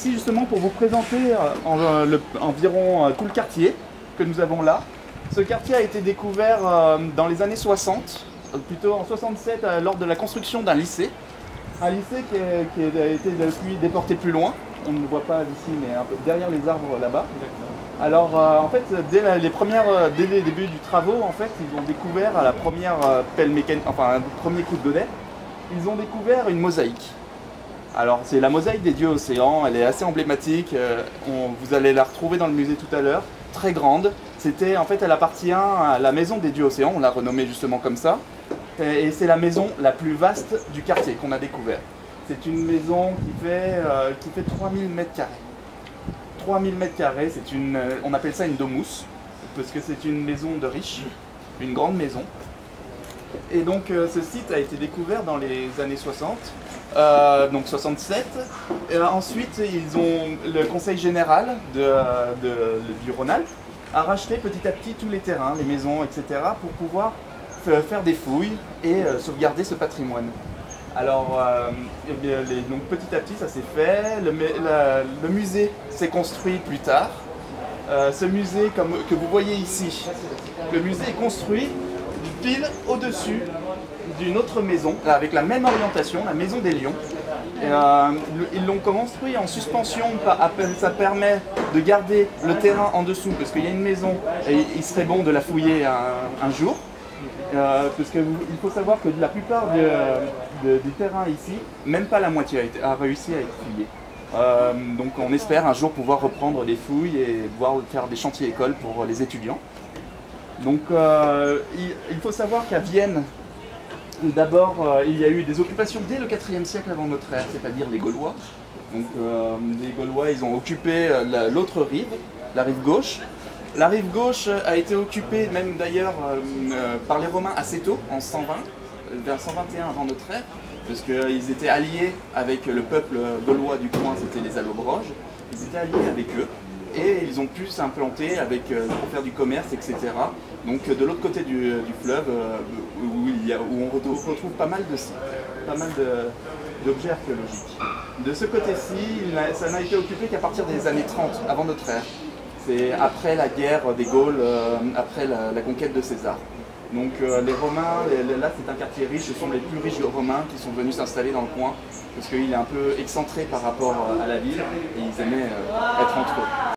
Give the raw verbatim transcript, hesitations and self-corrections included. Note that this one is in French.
Ici justement pour vous présenter en, euh, le, environ euh, tout le quartier que nous avons là. Ce quartier a été découvert euh, dans les années soixante, plutôt en soixante-sept euh, lors de la construction d'un lycée. Un lycée qui, est, qui est, a été depuis déporté plus loin, on ne le voit pas d'ici mais un peu derrière les arbres là-bas. Alors euh, en fait dès, la, les premières, dès les débuts du travaux en fait, ils ont découvert à la première euh, pelle mécanique, enfin un premier coup de godet, ils ont découvert une mosaïque. Alors c'est la mosaïque des dieux océans, elle est assez emblématique, euh, on, vous allez la retrouver dans le musée tout à l'heure, très grande. C'était en fait elle appartient à la Maison des dieux océans, on l'a renommée justement comme ça. Et c'est la maison la plus vaste du quartier qu'on a découvert. C'est une maison qui fait, euh, qui fait trois mille mètres carrés. trois mille mètres carrés, c'est une, euh, on appelle ça une domus, parce que c'est une maison de riche, une grande maison. Et donc euh, ce site a été découvert dans les années soixante, euh, donc soixante-sept. Et, euh, ensuite, ils ont, le conseil général de, euh, de, du Rhône-Alpes a racheté petit à petit tous les terrains, les maisons, et cetera pour pouvoir faire des fouilles et euh, sauvegarder ce patrimoine. Alors, euh, eh bien, les, donc, petit à petit, ça s'est fait. Le, la, le musée s'est construit plus tard. Euh, ce musée, comme que vous voyez ici, le musée est construit pile au-dessus d'une autre maison, avec la même orientation, la Maison des Lions. Et, euh, ils l'ont construit en suspension, ça permet de garder le terrain en dessous, parce qu'il y a une maison et il serait bon de la fouiller un, un jour. Euh, parce qu'il faut savoir que la plupart de, de, des terrains ici, même pas la moitié a, été, a réussi à être fouillée. Euh, donc on espère un jour pouvoir reprendre les fouilles et pouvoir faire des chantiers écoles pour les étudiants. Donc euh, il, il faut savoir qu'à Vienne, d'abord euh, il y a eu des occupations dès le quatrième siècle avant notre ère, c'est-à-dire les Gaulois. Donc euh, les Gaulois, ils ont occupé l'autre rive, la rive gauche. La rive gauche a été occupée, même d'ailleurs, euh, par les Romains assez tôt, en cent vingt, vers cent vingt et un avant notre ère, parce qu'ils étaient alliés avec le peuple gaulois du coin, c'était les Allobroges, ils étaient alliés avec eux, et ils ont pu s'implanter avec, euh, pour faire du commerce, et cetera. Donc de l'autre côté du, du fleuve, euh, où, il y a, où on retrouve pas mal de sites, pas mal d'objets archéologiques. De ce côté-ci, ça n'a été occupé qu'à partir des années trente, avant notre ère. C'est après la guerre des Gaules, euh, après la, la conquête de César. Donc euh, les Romains, les, là c'est un quartier riche, ce sont les plus riches Romains qui sont venus s'installer dans le coin, parce qu'il est un peu excentré par rapport à la ville, et ils aimaient euh, être entre eux.